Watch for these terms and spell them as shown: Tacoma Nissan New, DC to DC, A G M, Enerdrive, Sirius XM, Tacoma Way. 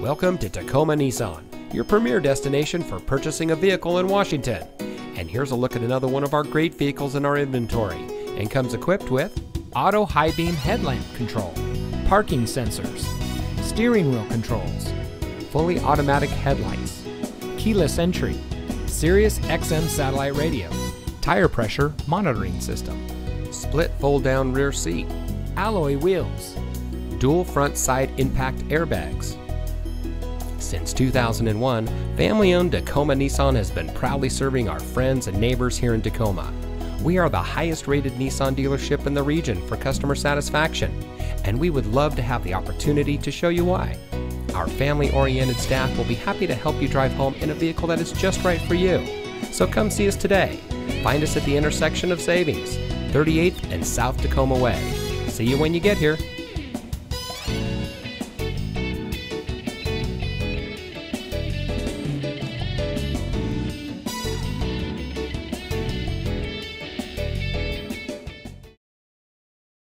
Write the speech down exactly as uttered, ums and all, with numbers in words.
Welcome to Tacoma Nissan, your premier destination for purchasing a vehicle in Washington. And here's a look at another one of our great vehicles in our inventory, and comes equipped with auto high beam headlamp control, parking sensors, steering wheel controls, fully automatic headlights, keyless entry, Sirius X M satellite radio, tire pressure monitoring system, split fold down rear seat, alloy wheels, dual front side impact airbags. Since two thousand one, family-owned Tacoma Nissan has been proudly serving our friends and neighbors here in Tacoma. We are the highest-rated Nissan dealership in the region for customer satisfaction, and we would love to have the opportunity to show you why. Our family-oriented staff will be happy to help you drive home in a vehicle that is just right for you. So come see us today. Find us at the intersection of Savings, thirty-eighth and South Tacoma Way. See you when you get here.